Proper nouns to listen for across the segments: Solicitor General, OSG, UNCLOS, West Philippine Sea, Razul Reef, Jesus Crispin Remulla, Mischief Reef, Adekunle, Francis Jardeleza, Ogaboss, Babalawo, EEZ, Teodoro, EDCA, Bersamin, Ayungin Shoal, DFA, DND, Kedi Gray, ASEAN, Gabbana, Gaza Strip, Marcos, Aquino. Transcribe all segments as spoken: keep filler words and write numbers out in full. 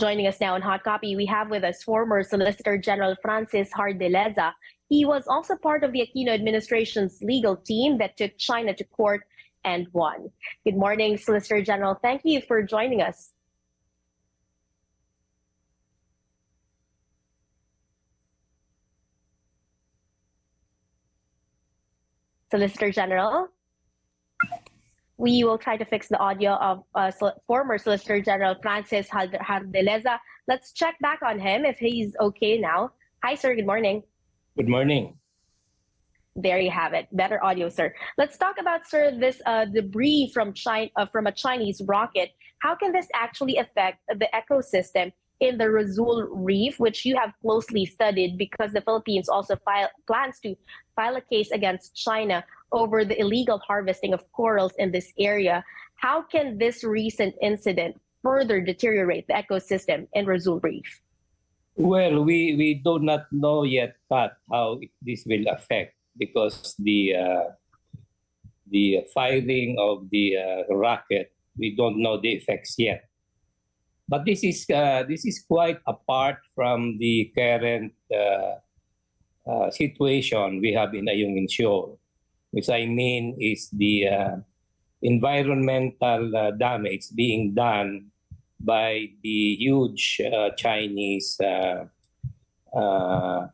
Joining us now in Hot Copy, we have with us former Solicitor General Francis Jardeleza. He was also part of the Aquino administration's legal team that took China to court and won. Good morning, Solicitor General. Thank you for joining us. Solicitor General, we will try to fix the audio of uh, former Solicitor General Francis Jardeleza. Let's check back on him if he's okay now. Hi, sir. Good morning. Good morning. There you have it. Better audio, sir. Let's talk about, sir, this uh, debris from China, uh, from a Chinese rocket. How can this actually affect the ecosystem in the Razul Reef, which you have closely studied, because the Philippines also file, plans to file a case against China over the illegal harvesting of corals in this area? How can this recent incident further deteriorate the ecosystem in Razul Reef? Well, we, we do not know yet, Pat, how this will affect, because the, uh, the firing of the uh, rocket, we don't know the effects yet. But this is uh, this is quite apart from the current uh, uh, situation we have in Ayungin Shoal, which I mean is the uh, environmental uh, damage being done by the huge uh, Chinese uh, uh,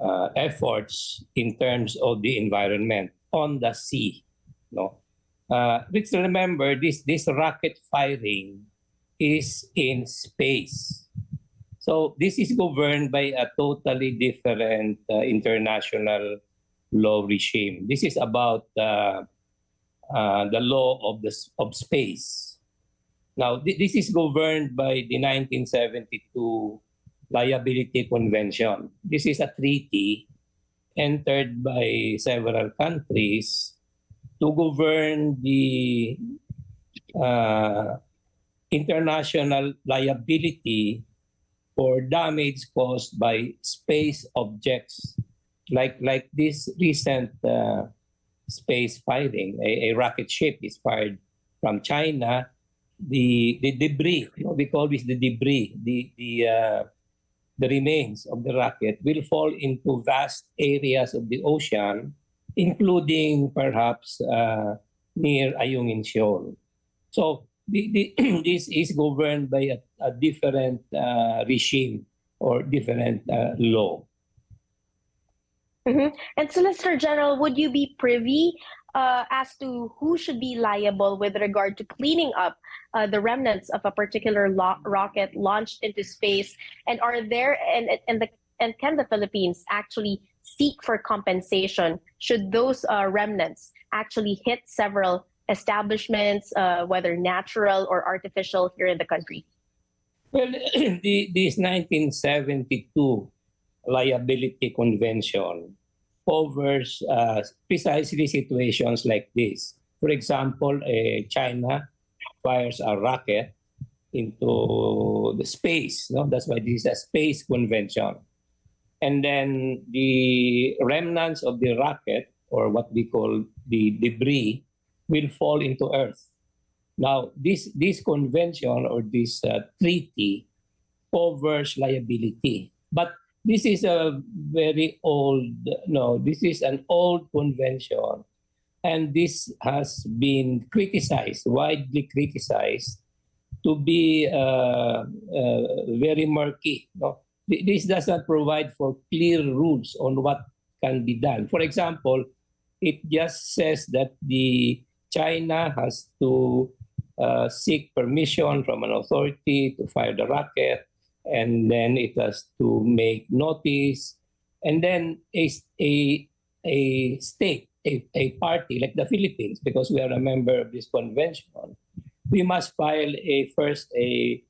uh, efforts in terms of the environment on the sea. No, uh, let's remember this this rocket firing is in space. So this is governed by a totally different uh, international law regime. This is about uh, uh, the law of, the, of space. Now, th this is governed by the nineteen seventy-two Liability Convention. This is a treaty entered by several countries to govern the uh, international liability for damage caused by space objects, like like this recent uh, space firing. A, a rocket ship is fired from China. The the debris, you know, we call this the debris, the the uh, the remains of the rocket will fall into vast areas of the ocean, including perhaps uh, near Ayungin Shoal. So The, the, this is governed by a, a different uh, regime or different uh, law. Mm-hmm. And Solicitor General, would you be privy uh, as to who should be liable with regard to cleaning up uh, the remnants of a particular lo rocket launched into space? And are there and and the and can the Philippines actually seek for compensation should those uh, remnants actually hit several establishments, uh, whether natural or artificial, here in the country? Well, the, this nineteen seventy-two Liability Convention covers uh, precisely situations like this. For example, uh, China fires a rocket into the space. No? That's why this is a space convention. And then the remnants of the rocket, or what we call the debris, will fall into Earth. Now, this, this convention or this uh, treaty covers liability, but this is a very old, no, this is an old convention, and this has been criticized, widely criticized, to be uh, uh, very murky. No? This does not provide for clear rules on what can be done. For example, it just says that the China has to uh, seek permission from an authority to fire the rocket, and then it has to make notice. And then a, a, a state, a, a party like the Philippines, because we are a member of this convention, we must file a first a,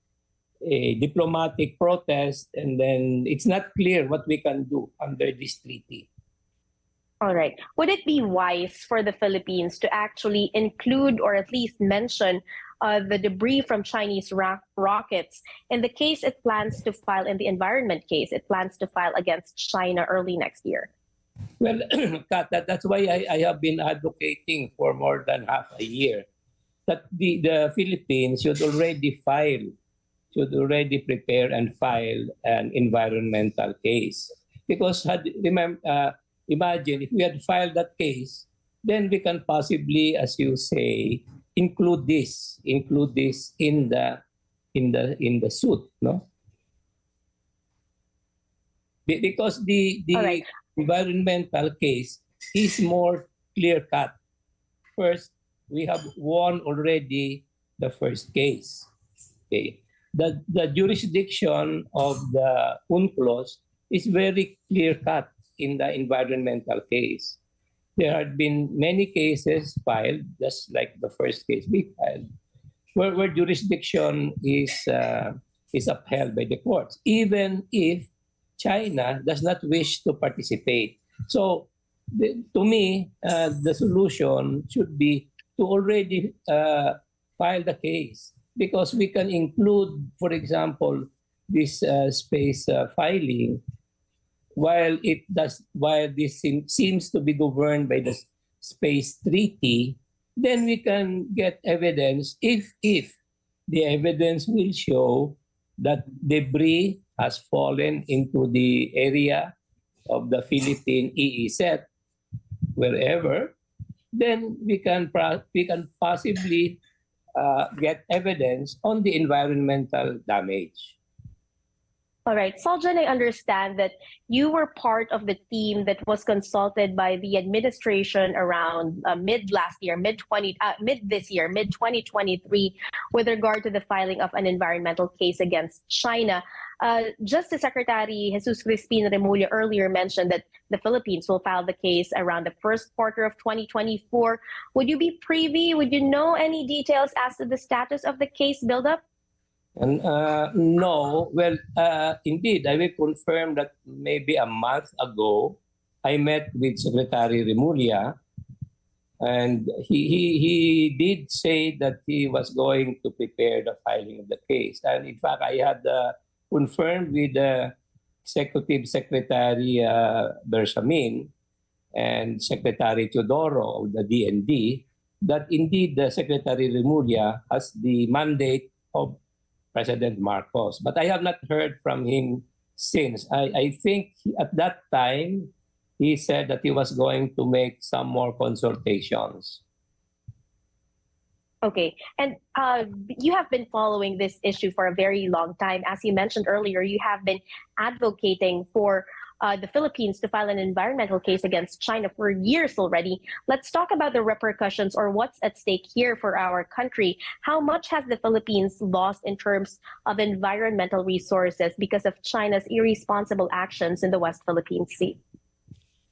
a diplomatic protest, and then it's not clear what we can do under this treaty. All right. Would it be wise for the Philippines to actually include or at least mention uh, the debris from Chinese ra rockets in the case it plans to file, in the environment case it plans to file against China early next year? Well, that, that, that's why I, I have been advocating for more than half a year that the, the Philippines should already file should already prepare and file an environmental case. Because had, remember, uh, imagine if we had filed that case, then we can possibly, as you say, include this, include this in the in the in the suit, no? Be because the the right. environmental case is more clear cut. First, we have won already the first case. Okay, the the jurisdiction of the UNCLOS is very clear cut in the environmental case. There had been many cases filed, just like the first case we filed, where, where jurisdiction is, uh, is upheld by the courts, even if China does not wish to participate. So the, to me, uh, the solution should be to already uh, file the case, because we can include, for example, this uh, space uh, filing, while it does, while this seem, seems to be governed by the space treaty, then we can get evidence if if the evidence will show that debris has fallen into the area of the Philippine E E Z, wherever, then we can we can possibly uh, get evidence on the environmental damage. All right, Saljan, I understand that you were part of the team that was consulted by the administration around uh, mid last year, mid twenty, uh, mid this year, mid twenty twenty-three, with regard to the filing of an environmental case against China. Uh, Justice Secretary Jesus Crispin Remulla earlier mentioned that the Philippines will file the case around the first quarter of twenty twenty-four. Would you be privy? Would you know any details as to the status of the case buildup? And uh, no, well, uh, indeed, I will confirm that maybe a month ago, I met with Secretary Remulla, and he, he he did say that he was going to prepare the filing of the case. And in fact, I had uh, confirmed with the uh, Executive Secretary uh, Bersamin and Secretary Teodoro of the D N D that indeed the Secretary Remulla has the mandate of President Marcos, but I have not heard from him since. I, I think he, at that time, he said that he was going to make some more consultations. Okay, and uh, you have been following this issue for a very long time. As you mentioned earlier, you have been advocating for uh, the Philippines to file an environmental case against China for years already. Let's talk about the repercussions or what's at stake here for our country. How much has the Philippines lost in terms of environmental resources because of China's irresponsible actions in the West Philippine Sea?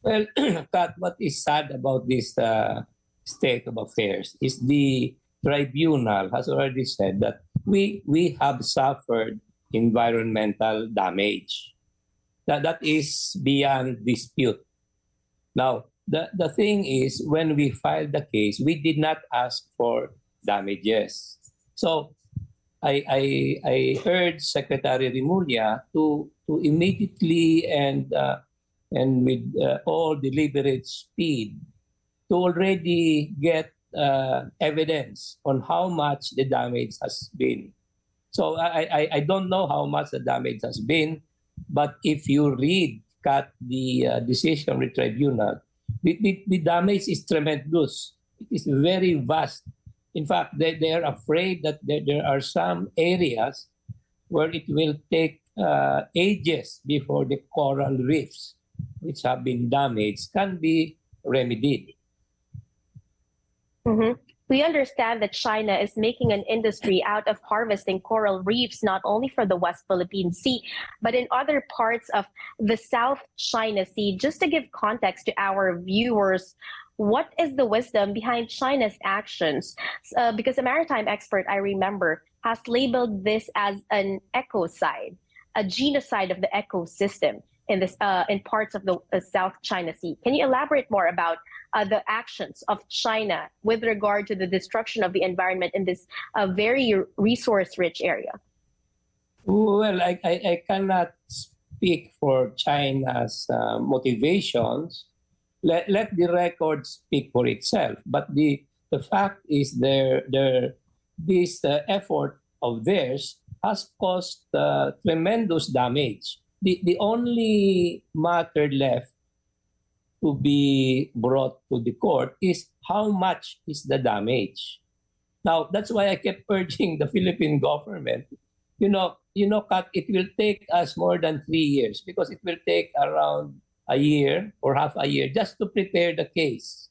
Well, Kat, what is sad about this uh, state of affairs is the tribunal has already said that we, we have suffered environmental damage. That, that is beyond dispute. Now, the, the thing is, when we filed the case, we did not ask for damages. So I, I, I urge Secretary Remulla to, to immediately and, uh, and with uh, all deliberate speed to already get Uh, evidence on how much the damage has been. So I, I, I don't know how much the damage has been, but if you read cut the uh, decision of the tribunal, the, the, the damage is tremendous. It is very vast. In fact, they, they are afraid that there, there are some areas where it will take uh, ages before the coral reefs, which have been damaged, can be remedied. Mm-hmm. We understand that China is making an industry out of harvesting coral reefs, not only for the West Philippine Sea, but in other parts of the South China Sea. Just to give context to our viewers, what is the wisdom behind China's actions? Uh, because a maritime expert, I remember, has labeled this as an ecocide, a genocide of the ecosystem in, this, uh, in parts of the uh, South China Sea. Can you elaborate more about Uh, the actions of China with regard to the destruction of the environment in this uh, very resource-rich area? Well, I, I, I cannot speak for China's uh, motivations. Let, let the record speak for itself. But the, the fact is there, there, this uh, effort of theirs has caused uh, tremendous damage. The, the only matter left to be brought to the court is how much is the damage. Now, that's why I kept urging the Philippine government, you know, you know, Kat, it will take us more than three years because it will take around a year or half a year just to prepare the case.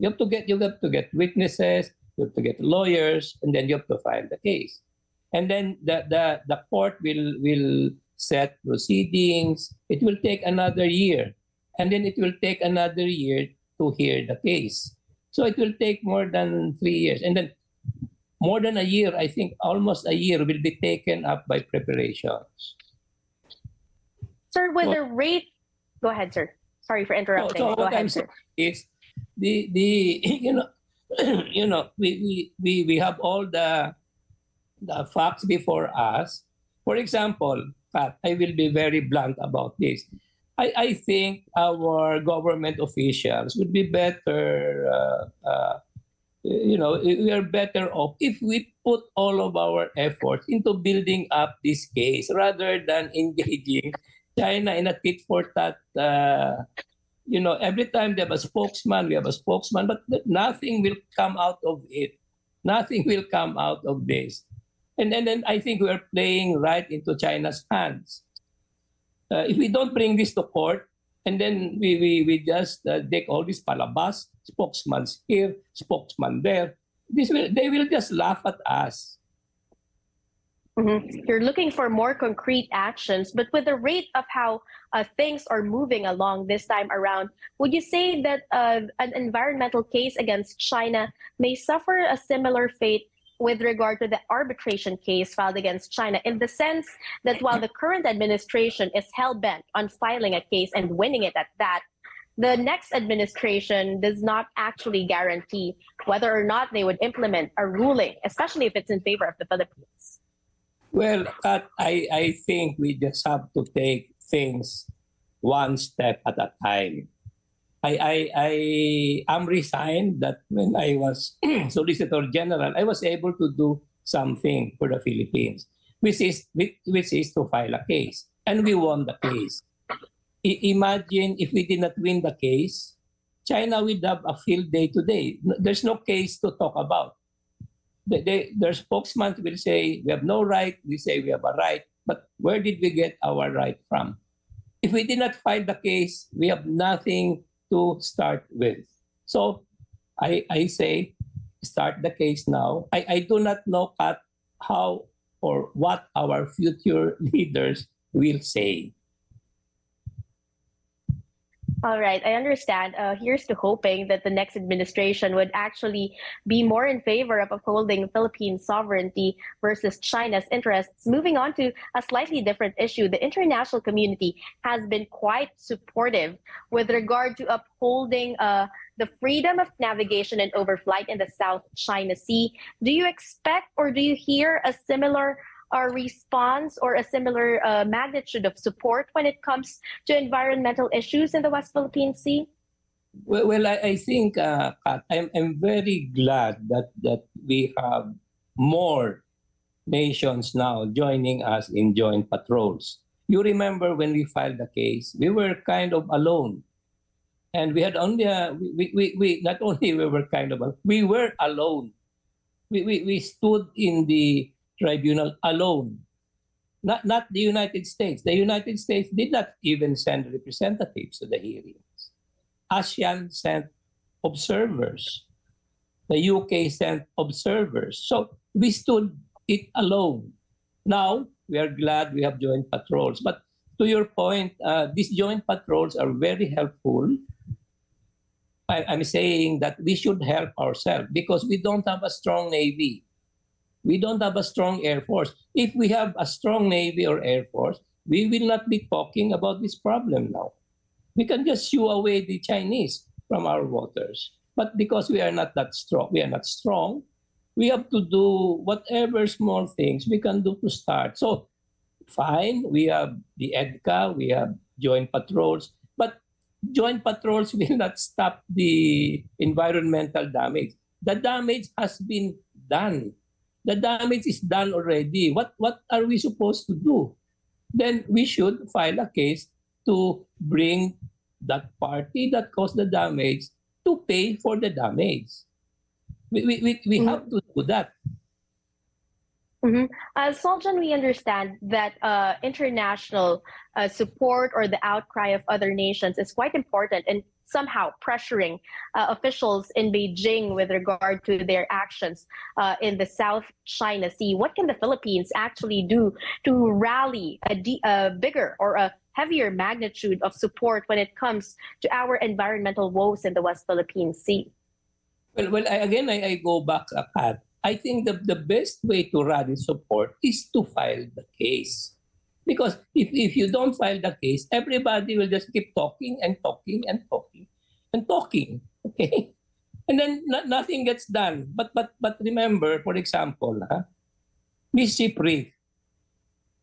You have to get, you have to get witnesses, you have to get lawyers, and then you have to file the case. And then the, the, the court will, will set proceedings. It will take another year. And then it will take another year to hear the case. So it will take more than three years. And then more than a year, I think almost a year will be taken up by preparations. Sir, with so, the rate... Go ahead, sir. Sorry for interrupting. No, so Go what ahead, I'm sir. Is the, the, you know, you know we, we, we have all the, the facts before us. For example, Pat, I will be very blunt about this. I, I think our government officials would be better, uh, uh, you know, we are better off if we put all of our efforts into building up this case rather than engaging China in a tit for tat. Uh, you know, every time they have a spokesman, we have a spokesman, but nothing will come out of it. Nothing will come out of this. And, and then I think we are playing right into China's hands. Uh, if we don't bring this to court, and then we, we, we just uh, take all these palabas, spokesmen here, spokesman there, this will, they will just laugh at us. Mm-hmm. You're looking for more concrete actions, but with the rate of how uh, things are moving along this time around, would you say that uh, an environmental case against China may suffer a similar fate with regard to the arbitration case filed against China, in the sense that while the current administration is hell-bent on filing a case and winning it at that, the next administration does not actually guarantee whether or not they would implement a ruling, especially if it's in favor of the Philippines? Well, Kat, I, I think we just have to take things one step at a time. I, I, I am resigned that when I was Solicitor General, I was able to do something for the Philippines, which is, which, which is to file a case. And we won the case. I, imagine if we did not win the case, China would have a field day today. There's no case to talk about. They, they, their spokesman will say, we have no right. We say we have a right. But where did we get our right from? If we did not file the case, we have nothing to start with. So I, I say, start the case now. I, I do not know at how or what our future leaders will say. All right, I understand. Uh, here's to hoping that the next administration would actually be more in favor of upholding Philippine sovereignty versus China's interests. Moving on to a slightly different issue, the international community has been quite supportive with regard to upholding uh, the freedom of navigation and overflight in the South China Sea. Do you expect or do you hear a similar our response or a similar uh, magnitude of support when it comes to environmental issues in the West Philippine Sea? Well, well I, I think, uh, I'm, I'm very glad that, that we have more nations now joining us in joint patrols. You remember when we filed the case, we were kind of alone. And we had only, uh, we, we, we, not only we were kind of alone, we were alone. We, we, we stood in the tribunal alone, not, not the United States. The United States did not even send representatives to the hearings. ASEAN sent observers. The U K sent observers. So we stood it alone. Now, we are glad we have joint patrols. But to your point, uh, these joint patrols are very helpful. I, I'm saying that we should help ourselves because we don't have a strong Navy. We don't have a strong Air Force. If we have a strong Navy or Air Force, we will not be talking about this problem now. We can just shoo away the Chinese from our waters. But because we are not that strong, we are not strong, we have to do whatever small things we can do to start. So fine, we have the E D C A, we have joint patrols, but joint patrols will not stop the environmental damage. The damage has been done. the damage is done already. What, what are we supposed to do? Then we should file a case to bring that party that caused the damage to pay for the damage. We, we, we, we mm-hmm. have to do that. Mm-hmm. Uh, Sultan, we understand that uh, international uh, support or the outcry of other nations is quite important and somehow pressuring uh, officials in Beijing with regard to their actions uh, in the South China Sea. What can the Philippines actually do to rally a, de a bigger or a heavier magnitude of support when it comes to our environmental woes in the West Philippine Sea? Well, well I, again, I, I go back a path. I think the, the best way to rally support is to file the case. Because if, if you don't file the case, everybody will just keep talking and talking and talking and talking. Okay? And then no, nothing gets done. But but but remember, for example, huh, Mischief Reef.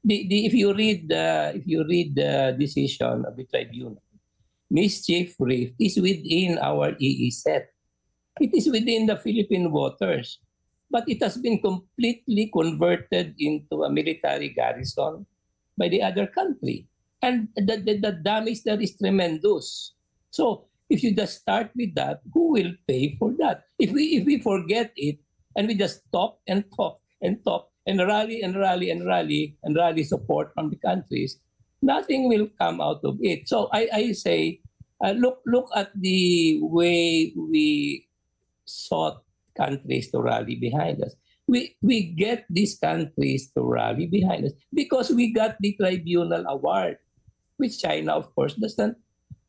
The, the, if you read uh, if you read the decision of the tribunal, Mischief Reef is within our E E Z. It is within the Philippine waters. But it has been completely converted into a military garrison by the other country. And the, the, the damage there is tremendous. So if you just start with that, who will pay for that? If we, if we forget it and we just talk and talk and talk and rally and rally and rally and rally support from the countries, nothing will come out of it. So I, I say, uh, look, look at the way we sought countries to rally behind us. We, we get these countries to rally behind us because we got the tribunal award, which China, of course, doesn't,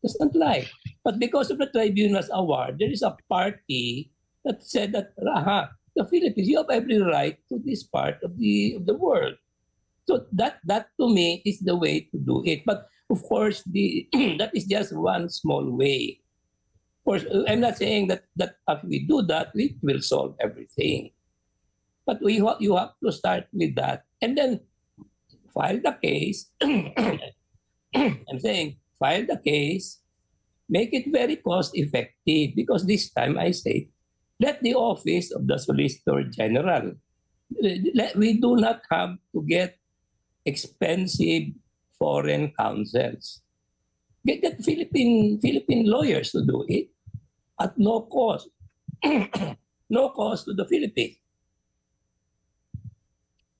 doesn't like. But because of the tribunal's award, there is a party that said that, aha, the Philippines, you have every right to this part of the, of the world. So that, that, to me, is the way to do it. But, of course, the that is just one small way. Of course, I'm not saying that, that if we do that, we will solve everything. But we ha you have to start with that and then file the case. I'm saying file the case, make it very cost effective, because this time I say, let the office of the Solicitor General, let, we do not have to get expensive foreign counsels. Get the Philippine, Philippine lawyers to do it. At no cost, no cost to the Philippines.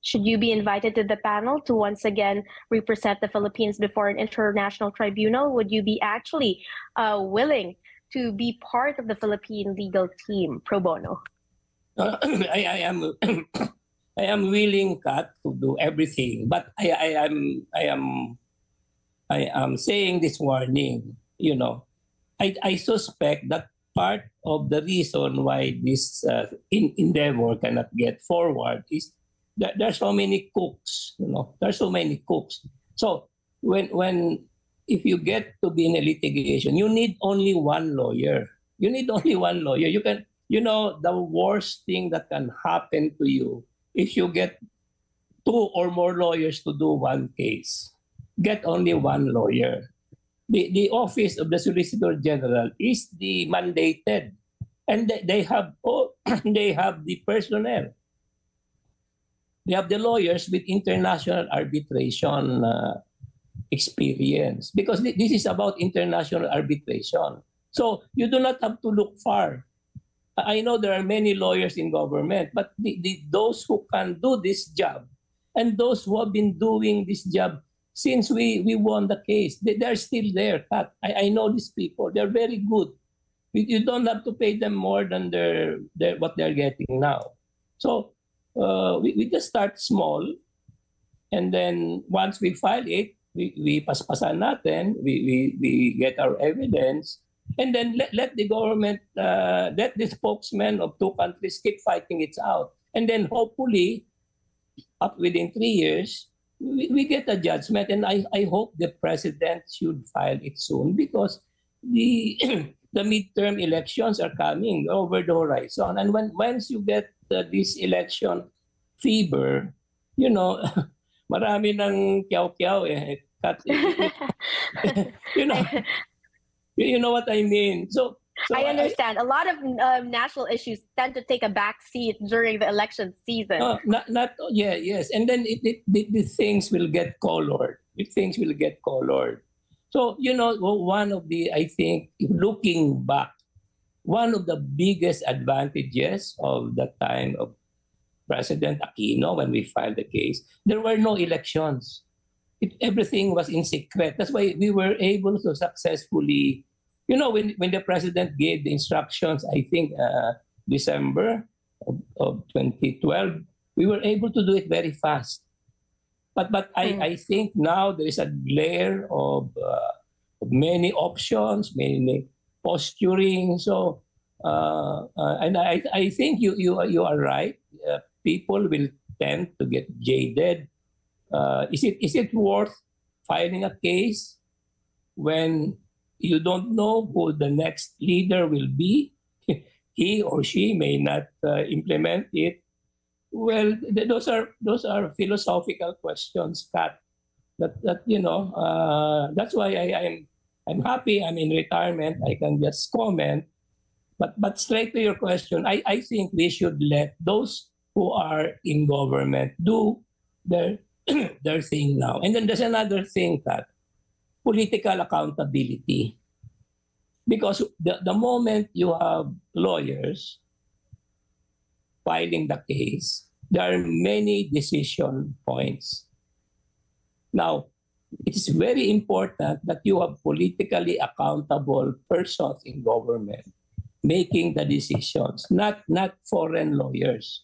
Should you be invited to the panel to once again represent the Philippines before an international tribunal, would you be actually uh, willing to be part of the Philippine legal team pro bono? Uh, I, I am, I am willing, Kat, to do everything, but I, I am, I am. I am saying this warning, you know, I, I suspect that part of the reason why this uh, in, endeavor cannot get forward is that there are so many cooks, you know, there are so many cooks. So when, when, if you get to be in a litigation, you need only one lawyer. You need only one lawyer. You can, you know, the worst thing that can happen to you if you get two or more lawyers to do one case. Get only one lawyer. The, the office of the Solicitor General is the mandated, and they, they have all, they have the personnel. They have the lawyers with international arbitration uh, experience, because th this is about international arbitration. So you do not have to look far. I know there are many lawyers in government, but the, the, those who can do this job and those who have been doing this job since we, we won the case, they, they're still there, Pat. I, I know these people. They're very good. You, you don't have to pay them more than their, their, what they're getting now. So uh, we, we just start small. And then once we file it, we, we paspasan natin, we, we, we get our evidence. And then let, let the government, uh, let the spokesman of two countries keep fighting it out. And then hopefully, up within three years, We, we get a judgment, and I, I hope the president should file it soon, because the the midterm elections are coming over the horizon, and when once you get uh, this election fever, you know, marami ng kiaw-kiaw eh. You know, you know what I mean. So So I understand. I, a lot of uh, national issues tend to take a back seat during the election season. Uh, not, not, yeah, yes. And then it, it, the, the things will get colored. The things will get colored. So, you know, one of the, I think, looking back, one of the biggest advantages of the time of President Aquino when we filed the case, there were no elections. It, everything was in secret. That's why we were able to successfully... You know, when, when the president gave the instructions, I think uh, December of, of twenty twelve, we were able to do it very fast. But but mm. I, I think now there is a glare of uh, many options, many posturing. So, uh, uh, and I, I think you, you, you are right. Uh, people will tend to get jaded. Uh, is it is it worth filing a case when... You don't know who the next leader will be. He or she may not uh, implement it. Well, th those are those are philosophical questions, Kat. That that you know. Uh, that's why I am I'm, I'm happy. I'm in retirement. I can just comment. But but straight to your question, I I think we should let those who are in government do their their thing now. And then there's another thing, Kat. Political accountability, because the, the moment you have lawyers filing the case, there are many decision points. Now, it's very important that you have politically accountable persons in government making the decisions, not, not foreign lawyers.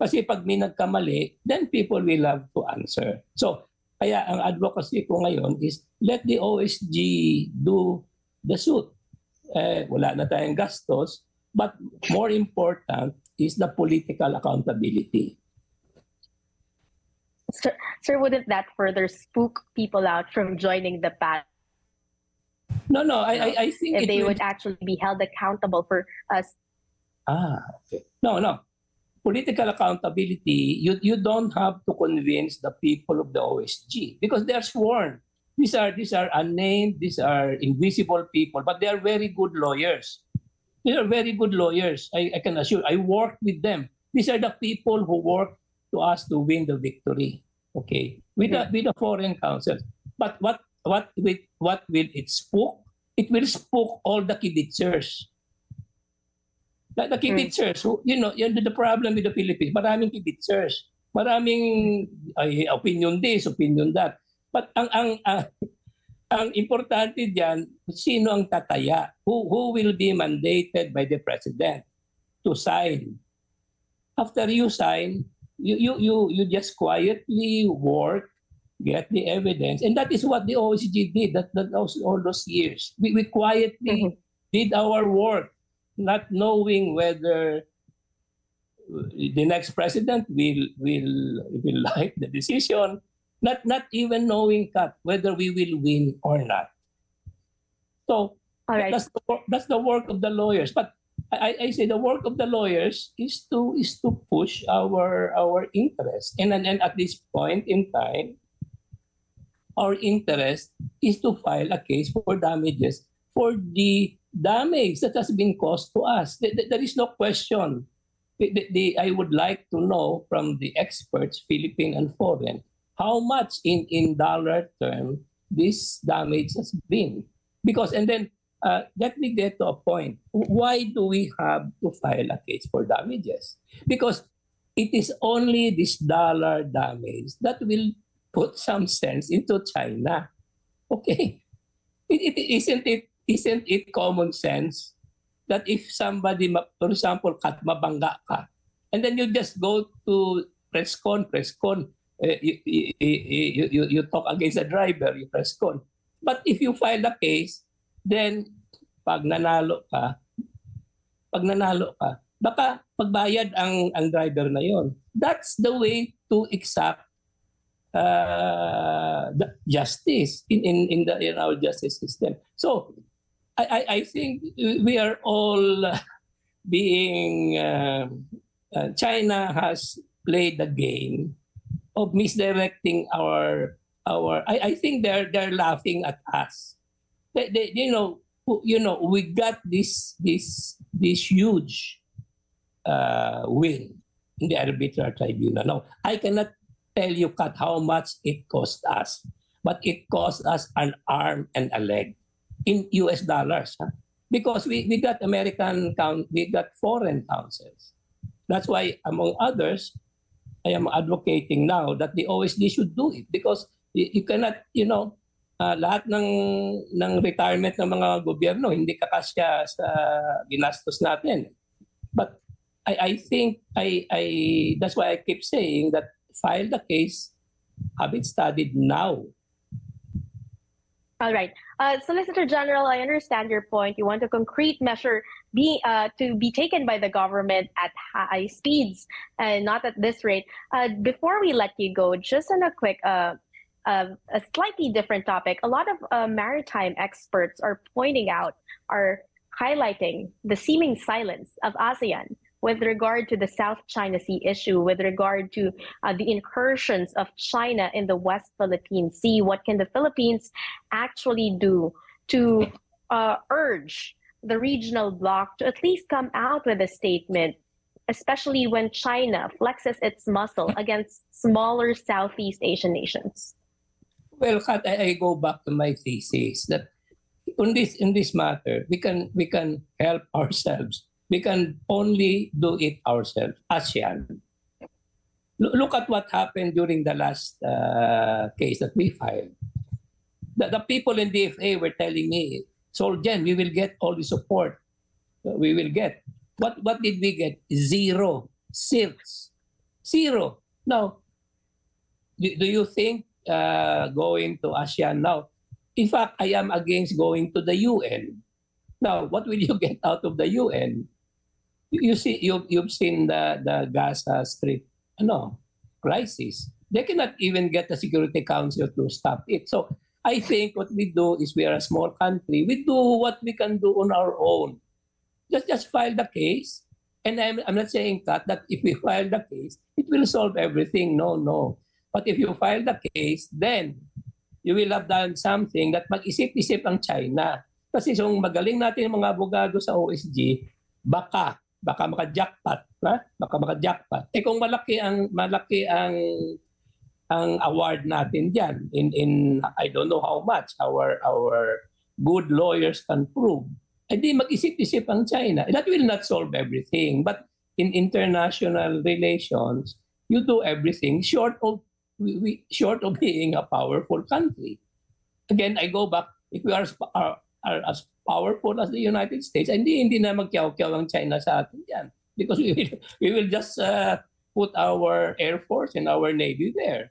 Kasi pag may nagkamali, then people will have to answer. So, kaya ang advocacy ko ngayon is let the O S G do the suit. Eh, wala na tayong gastos, but more important is the political accountability. Sir, sir, wouldn't that further spook people out from joining the path? No, no, I, I, I think if they would actually be held accountable for us. Ah, okay. No, no. Political accountability, you, you don't have to convince the people of the O S G because they are sworn. These are, these are unnamed, these are invisible people, but they are very good lawyers. They are very good lawyers, I, I can assure. I worked with them. These are the people who work to us to win the victory, okay, with, yeah. the, with the foreign counsel. But what, what, with, what will it spook? It will spook all the kibitzers. The kibitzers, mm. you know, yun the problem with the Philippines. Maraming kibitzers, maraming ay, opinion this, opinion that. But ang ang ang, ang importante diyan, sino ang tataya? Who who will be mandated by the president to sign? After you sign, you you you you just quietly work, get the evidence, and that is what the O S G did. That, that those all those years, we we quietly mm-hmm. did our work. Not knowing whether the next president will will will like the decision, not not even knowing that whether we will win or not. So all right. that's the work, that's the work of the lawyers. But I, I say the work of the lawyers is to is to push our our interest. And and, and at this point in time, our interest is to file a case for damages for the damage that has been caused to us. There is no question. I would like to know from the experts, Philippine and foreign, how much in, in dollar term this damage has been. Because, and then uh, let me get to a point. Why do we have to file a case for damages? Because it is only this dollar damage that will put some sense into China. Okay. It, it, isn't it Isn't it common sense that if somebody, for example, kat mabangga ka, and then you just go to press con, press con, uh, you, you, you, you talk against the driver, you press con. But if you file a case, then pag nanalo ka, pag nanalo ka, baka pagbayad ang, ang driver na yon. That's the way to exact uh, the justice in, in, in, the, in our justice system. So, I, I think we are all uh, being, uh, uh, China has played the game of misdirecting our, our I, I think they're, they're laughing at us. They, they, you know, you know, we got this this this huge uh, win in the arbitral tribunal. Now, I cannot tell you, Kat, how much it cost us, but it cost us an arm and a leg in U S dollars, huh? Because we, we got American count, we got foreign counsels. That's why, among others, I am advocating now that the O S D should do it, because you cannot, you know, uh, lahat ng, ng retirement ng mga gobyerno, hindi kakasya sa ginastos natin. But I, I think, I, I, that's why I keep saying that file the case, have it studied now. All right. Uh, Solicitor General, I understand your point. You want a concrete measure be, uh, to be taken by the government at high speeds and not at this rate. Uh, before we let you go, just on a quick, uh, uh, a slightly different topic, a lot of uh, maritime experts are pointing out, are highlighting the seeming silence of ASEAN with regard to the South China Sea issue, with regard to uh, the incursions of China in the West Philippine Sea. What can the Philippines actually do to uh, urge the regional bloc to at least come out with a statement, especially when China flexes its muscle against smaller Southeast Asian nations? Well, Kat, I, I go back to my thesis that on this, in this matter, we can, we can help ourselves. We can only do it ourselves, ASEAN. Look at what happened during the last uh, case that we filed. The, the people in D F A were telling me, so Jen, we will get all the support we will get. What, what did we get? Zero. Six. Zero. Now, do, do you think uh, going to ASEAN now? In fact, I am against going to the U N. Now, what will you get out of the U N? You, you see, you, you've seen the, the Gaza Strip no, crisis. They cannot even get the Security Council to stop it. So I think what we do is we are a small country. We do what we can do on our own. Just, just file the case. And I'm, I'm not saying that, that if we file the case, it will solve everything. No, no. But if you file the case, then you will have done something that mag-isip-isip ang China. Kasi kung magaling natin mga abogado sa O S G, baka, baka maka-jackpot, ha? Baka maka-jackpot. Eh kung malaki ang malaki ang ang award natin diyan in in I don't know how much our our good lawyers can prove. Eh di mag-isip-isip ang China. That will not solve everything, but in international relations, you do everything short of we, we short of being a powerful country. Again, I go back, if we are uh, are as powerful as the United States, hindi hindi na magkiyaw-kiyaw ang China sa atin yan. Because we will, we will just uh, put our Air Force and our Navy there.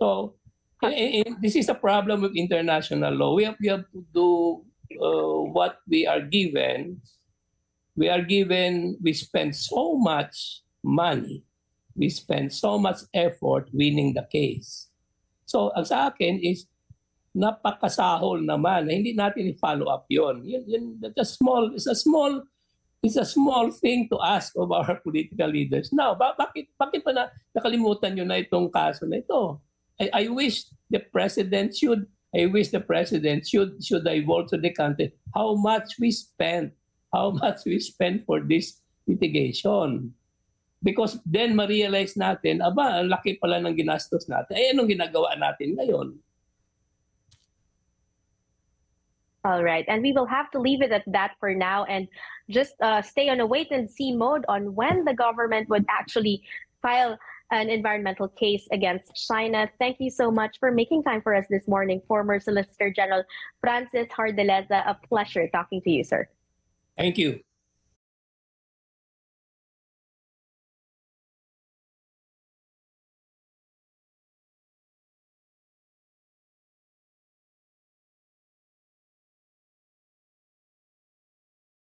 So, and, and this is a problem with international law. We have, we have to do uh, what we are given. We are given, we spend so much money. We spend so much effort winning the case. So, ang sa akin is, napakasahol naman, hindi natin i-follow up yon. Yun, yun, that's a small, it's a small, it's a small thing to ask of our political leaders. Now, bakit, bakit pa na nakalimutan nyo na itong kaso na ito? I, I wish the president should, I wish the president should, should divulge to the country how much we spent, how much we spent for this litigation. Because then ma-realize natin, aba, ang laki pala ng ginastos natin. Ay, anong ginagawa natin ngayon? All right, and we will have to leave it at that for now and just uh, stay on a wait-and-see mode on when the government would actually file an environmental case against China. Thank you so much for making time for us this morning, former Solicitor General Francis Jardeleza. A pleasure talking to you, sir. Thank you.